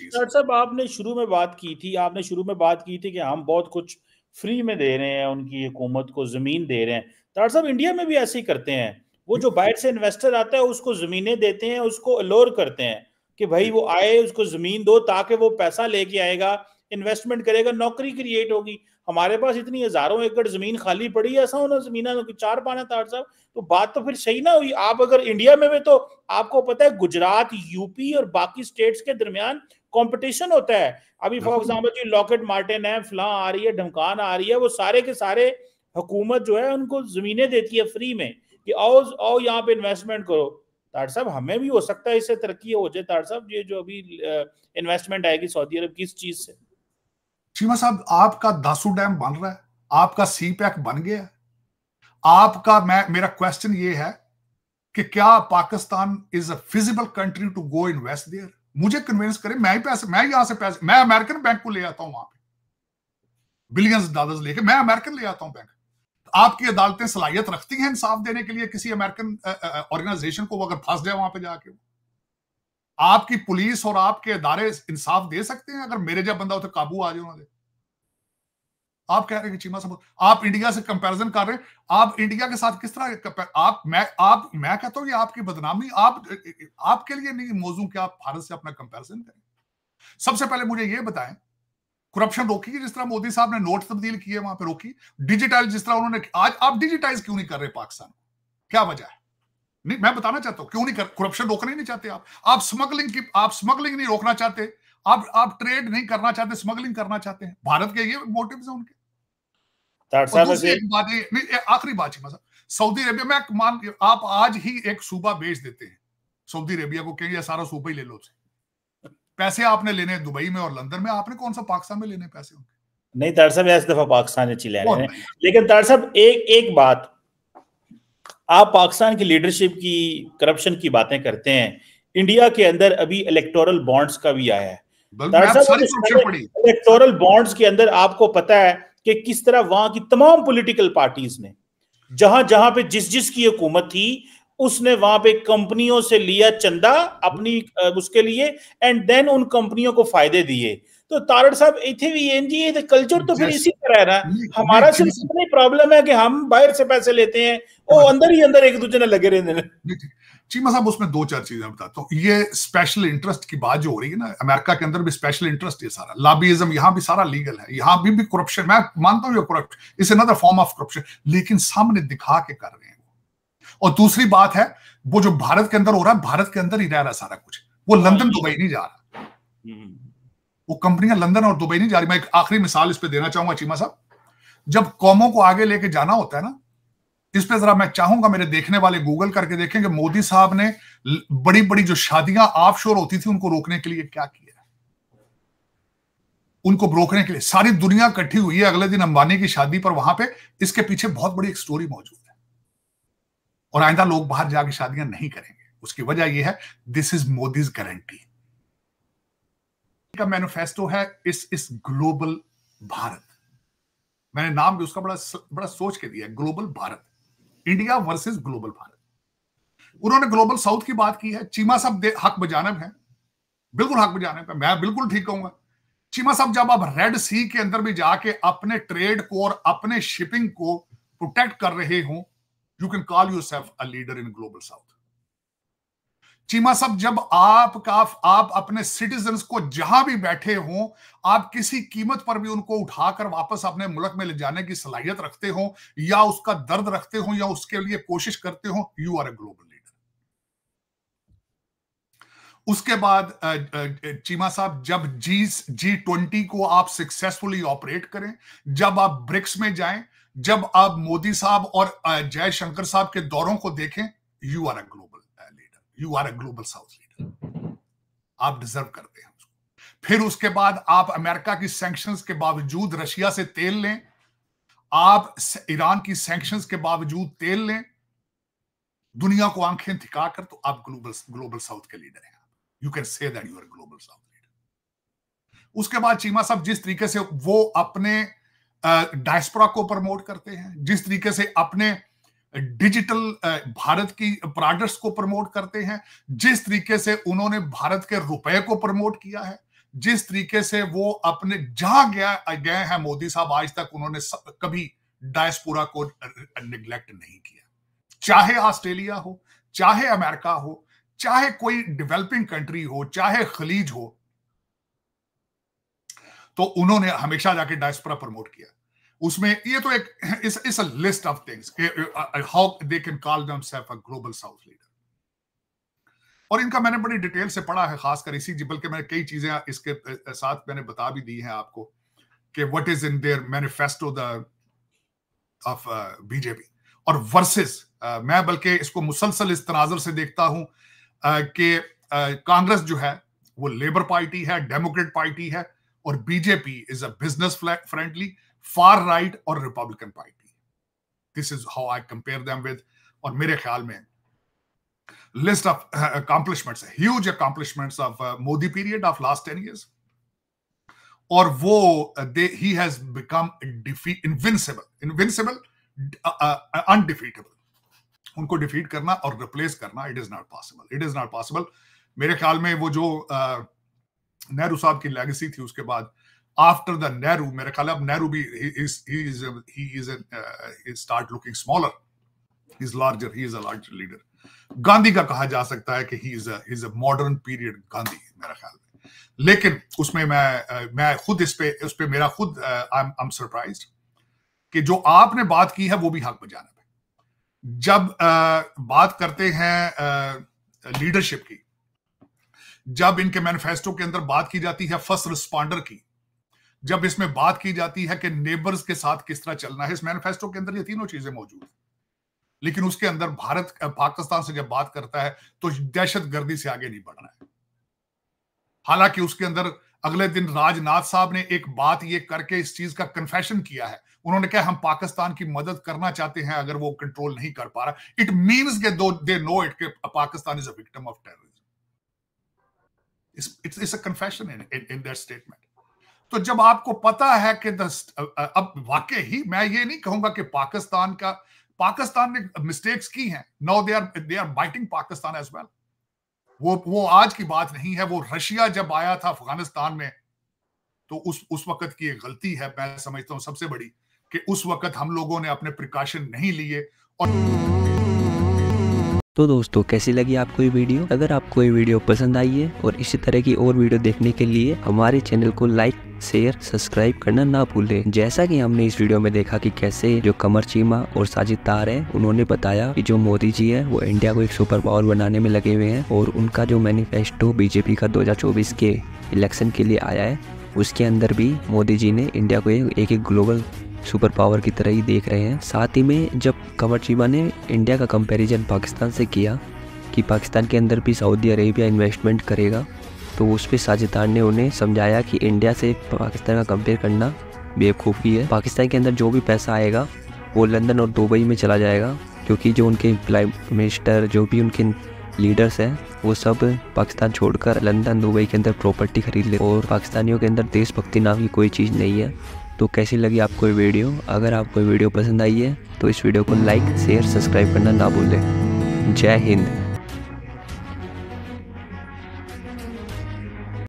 Doctor साहब, आपने शुरू में बात की थी कि हम बहुत कुछ फ्री में दे रहे हैं, उनकी हुकूमत को ज़मीन दे रहे हैं। डॉक्टर साहब, इंडिया में भी ऐसे ही करते हैं, वो जो बाहर से इन्वेस्टर आता है उसको ज़मीनें देते हैं, उसको अलोर करते हैं कि भाई वो आए, उसको ज़मीन दो ताकि वो पैसा लेके आएगा, इन्वेस्टमेंट करेगा, नौकरी क्रिएट होगी। हमारे पास इतनी हज़ारों एकड़ ज़मीन खाली पड़ी है, ऐसा होना ज़मीन चार पाना था। साहब, तो बात तो फिर सही ना हुई। आप अगर इंडिया में भी, तो आपको पता है गुजरात, यूपी और बाकी स्टेट्स के दरमियान कंपटीशन होता है। अभी फॉर एग्जांपल जी लॉकेट मार्टिन है, फलां आ रही है, ढमकान आ रही है, वो सारे के सारे हुकूमत जो है उनको ज़मीनें देती है फ्री में कि आओ यहाँ पे इन्वेस्टमेंट करो। तार साहब, हमें भी हो सकता है इससे तरक्की हो जाए। तार साहब, ये जो अभी इन्वेस्टमेंट आएगी सऊदी अरब की, इस चीज़ से चीमा साहब, आपका दासू डैम बन रहा है, आपका सी पैक बन गया। आपका मेरा क्वेश्चन ये है कि क्या Pakistan is a feasible country to go invest there? मुझे कन्विंस करें, मैं यहां से पैसे मैं अमेरिकन बैंक को ले आता हूं, वहां पे बिलियंस डॉलर्स लेके मैं अमेरिकन ले आता हूं बैंक। आपकी अदालतें सलाहियत रखती हैं इंसाफ देने के लिए किसी अमेरिकन ऑर्गेनाइजेशन को, अगर फंस जाए वहां पे जाके? आपकी पुलिस और आपके इदारे इंसाफ दे सकते हैं अगर मेरे जब बंदा उसे काबू आ जाए उन्होंने? आप कह रहे हैं चीमा साहब, आप इंडिया से कंपैरिजन कर रहे हैं, आप इंडिया के साथ किस तरह मैं कहता हूं ये आपकी बदनामी, आपके लिए नहीं मौजूद कि आप भारत से अपना कंपैरिजन करें। सबसे पहले मुझे ये बताएं, करप्शन रोकी जिस तरह मोदी साहब ने नोट तब्दील किए वहां पे रोकी, डिजिटाइज जिस तरह उन्होंने, आज आप डिजिटाइज क्यों नहीं कर रहे पाकिस्तान? क्या वजह है? नहीं, मैं बताना चाहता हूं क्यों नहीं कर, करप्शन रोकना ही नहीं चाहते आप स्मगलिंग नहीं रोकना चाहते, आप ट्रेड नहीं करना चाहते, स्मगलिंग करना चाहते हैं। भारत के ये मोटिव्स हैं उनके। आखिरी बात चीमा साहब, सऊदी अरेबिया में आप आज ही एक सूबा बेच देते हैं सऊदी अरेबिया को, कहेंगे सारा सूबा ही ले लो से। पैसे आपने लेने दुबई में और लंदन में, आपने कौन सा पाकिस्तान में लेने पैसे उनके? नहीं तार साहब, इस दफा पाकिस्तान अच्छी ले रहे हैं। लेकिन तार साहब एक बात, आप पाकिस्तान की लीडरशिप की करप्शन की बातें करते हैं, इंडिया के अंदर अभी इलेक्टोरल बॉन्ड्स का भी आया है। इलेक्टोरल बॉन्ड्स के अंदर आपको पता है कि किस तरह वहां की तमाम पॉलिटिकल पार्टीज ने जहां पे जिस की हुकूमत थी उसने वहां पे कंपनियों से लिया चंदा अपनी उसके लिए, एंड देन उन कंपनियों को फायदे दिए। तो तारड़ साहब, इथे भी एनजी कल्चर तो फिर इसी तरह है ना। हमारा सिर्फ इतनी प्रॉब्लम है कि हम बाहर से पैसे लेते हैं, वो अंदर ही अंदर एक दूसरे ने लगे रहने। चीमा साहब, उसमें दो चार चीजें बताता हूँ। ये स्पेशल इंटरेस्ट की बात जो हो रही है ना, अमेरिका के अंदर भी स्पेशल इंटरेस्ट है सारा, लॉबीइज्म यहाँ भी सारा लीगल है, यहाँ भी करप्शन, मैं मानता हूँ ये corruption is another form of corruption, लेकिन सामने दिखा के कर रहे हैं। और दूसरी बात है, वो जो भारत के अंदर हो रहा है, भारत के अंदर ही रह रहा है सारा कुछ, वो लंदन दुबई नहीं जा रहा, वो कंपनियां लंदन और दुबई नहीं जा रही। मैं एक आखिरी मिसाल इस पे देना चाहूंगा चीमा साहब, जब कौमों को आगे लेके जाना होता है ना, इस पे जरा मैं चाहूंगा मेरे देखने वाले गूगल करके देखें कि मोदी साहब ने बड़ी बड़ी जो शादियां ऑफशोर होती थी उनको रोकने के लिए क्या किया, उनको रोकने के लिए सारी दुनिया इकट्ठी हुई है। अगले दिन अंबानी की शादी पर वहां पे, इसके पीछे बहुत बड़ी एक स्टोरी मौजूद है, और आइंदा लोग बाहर जाके शादियां नहीं करेंगे। उसकी वजह यह है, दिस इज मोदीज गारंटी का मैनिफेस्टो है, इस ग्लोबल भारत, मैंने नाम भी उसका बड़ा बड़ा सोच के दिया, global Bharat, India versus global Bharat. उन्होंने ग्लोबल साउथ की बात की है। चीमा साहब हक बजानब है, बिल्कुल हक बजानब है, मैं बिल्कुल ठीक कहूंगा। चीमा साहब, जब आप रेड सी के अंदर भी जाके अपने ट्रेड को और अपने शिपिंग को प्रोटेक्ट कर रहे हो, you can call yourself a leader in global south. Cheema sahab, जब आप अपने सिटीजन्स को जहां भी बैठे हों, आप किसी कीमत पर भी उनको उठाकर वापस अपने मुल्क में ले जाने की सलाहियत रखते हो, या उसका दर्द रखते हो, या उसके लिए कोशिश करते हो, you are a global leader. उसके बाद चीमा साहब, जब G20 को आप सक्सेसफुली ऑपरेट करें, जब आप ब्रिक्स में जाएं, जब आप मोदी साहब और जयशंकर साहब के दौरों को देखें, you are a global leader, you are a global south leader, आप डिजर्व करते हैं उसको। फिर उसके बाद आप अमेरिका की सैंक्शंस के बावजूद रशिया से तेल लें, आप ईरान की सैंक्शंस के बावजूद तेल लें, दुनिया को आंखें दिखा कर, तो आप ग्लोबल साउथ के लीडर हैं। You can say that you are global south leader. उसके बाद चीमा साहब, जिस तरीके से वो अपने डायस्पोरा को प्रमोट करते हैं, जिस तरीके से अपने डिजिटल भारत की प्रोडक्ट्स को प्रमोट करते हैं, जिस तरीके से उन्होंने भारत के रुपए को प्रमोट किया है, जिस तरीके से वो अपने जहां गए हैं मोदी साहब, आज तक उन्होंने कभी डायस्पोरा को निग्लेक्ट नहीं किया, चाहे ऑस्ट्रेलिया हो, चाहे अमेरिका हो, चाहे कोई डेवलपिंग कंट्री हो, चाहे खलीज हो, तो उन्होंने हमेशा जाके डायस्पोरा प्रमोट किया। उसमें ये तो एक इस a list of things how they can call themselves a global south leader. और इनका मैंने बड़ी डिटेल से पढ़ा है, खासकर इसी जी, बल्कि मैंने कई चीजें इसके साथ मैंने बता भी दी हैं आपको कि what is in there manifesto the of BJP और वर्सेस मैं बल्कि इसको मुसलसल इस तनाजर से देखता हूं कि कांग्रेस जो है वो लेबर पार्टी है, डेमोक्रेट पार्टी है, और BJP is a business friendly far right और Republican party. This is how I compare them with. और मेरे ख्याल में list of accomplishments, huge accomplishments of Modi period of last 10 years, और वो ही हैज बिकम इनविंसिबल, अनडिफीटेबल। उनको डिफीट करना और रिप्लेस करना इट इज नॉट पॉसिबल। मेरे ख्याल में वो जो नेहरू साहब की लेगेसी थी उसके बाद, आफ्टर द नेहरू, मेरे ख्याल अब नेहरू भी he start looking smaller, he's larger, he is a larger leader. Gandhi का कहा जा सकता है कि he is a modern period Gandhi मेरा ख्याल में। लेकिन उसमें मैं खुद इस पे मेरा खुद I'm surprised कि जो आपने बात की है वो भी हक बजाना पे। जब बात करते हैं लीडरशिप की, जब इनके मैनिफेस्टो के अंदर बात की जाती है फर्स्ट रिस्पॉन्डर की, जब इसमें बात की जाती है कि नेबर्स के साथ किस तरह चलना है, इस मैनिफेस्टो के अंदर ये तीनों चीजें मौजूद हैं। लेकिन उसके अंदर भारत पाकिस्तान से जब बात करता है तो दहशत गर्दी से आगे नहीं बढ़ना है। हालांकि उसके अंदर अगले दिन राजनाथ साहब ने एक बात ये करके इस चीज का कन्फेशन किया है। उन्होंने कहा हम पाकिस्तान की मदद करना चाहते हैं अगर वो कंट्रोल नहीं कर पा रहा। It means they know it के Pakistan is a victim of terrorism. It's a confession in that statement. तो जब आपको पता है कि अब वाकई ही मैं ये नहीं कहूंगा कि पाकिस्तान ने मिस्टेक्स की हैं। No, they are biting Pakistan as well. वो आज की बात नहीं है। वो रशिया जब आया था अफगानिस्तान में तो उस वक्त की एक गलती है, मैं समझता हूं सबसे बड़ी, कि उस वक्त हम लोगों ने अपने प्रिकॉशन नहीं लिए। और तो दोस्तों कैसी लगी आपको ये वीडियो? अगर आपको ये वीडियो पसंद आई है और इसी तरह की और वीडियो देखने के लिए हमारे चैनल को लाइक, शेयर, सब्सक्राइब करना ना भूलें। जैसा कि हमने इस वीडियो में देखा कि कैसे जो कमर चीमा और साजिद तार है उन्होंने बताया कि जो मोदी जी है वो इंडिया को एक सुपर पावर बनाने में लगे हुए हैं, और उनका जो मैनिफेस्टो बीजेपी का 2024 के इलेक्शन के लिए आया है उसके अंदर भी मोदी जी ने इंडिया को एक ग्लोबल सुपर पावर की तरह ही देख रहे हैं। साथ ही में जब कमर चीमा ने इंडिया का कंपेरिजन पाकिस्तान से किया कि पाकिस्तान के अंदर भी सऊदी अरेबिया इन्वेस्टमेंट करेगा, तो उस पर साजिद तार ने उन्हें समझाया कि इंडिया से पाकिस्तान का कंपेयर करना बेवकूफ़ी है। पाकिस्तान के अंदर जो भी पैसा आएगा वो लंदन और दुबई में चला जाएगा, क्योंकि जो उनके प्राइम मिनिस्टर, जो भी उनके लीडर्स हैं वो सब पाकिस्तान छोड़कर लंदन दुबई के अंदर प्रॉपर्टी खरीद ले, और पाकिस्तानियों के अंदर देशभक्ति नाम की कोई चीज़ नहीं है। तो कैसी लगी आपको ये वीडियो? अगर आपको ये वीडियो पसंद आई है तो इस वीडियो को लाइक, शेयर, सब्सक्राइब करना ना भूलें। जय हिंद।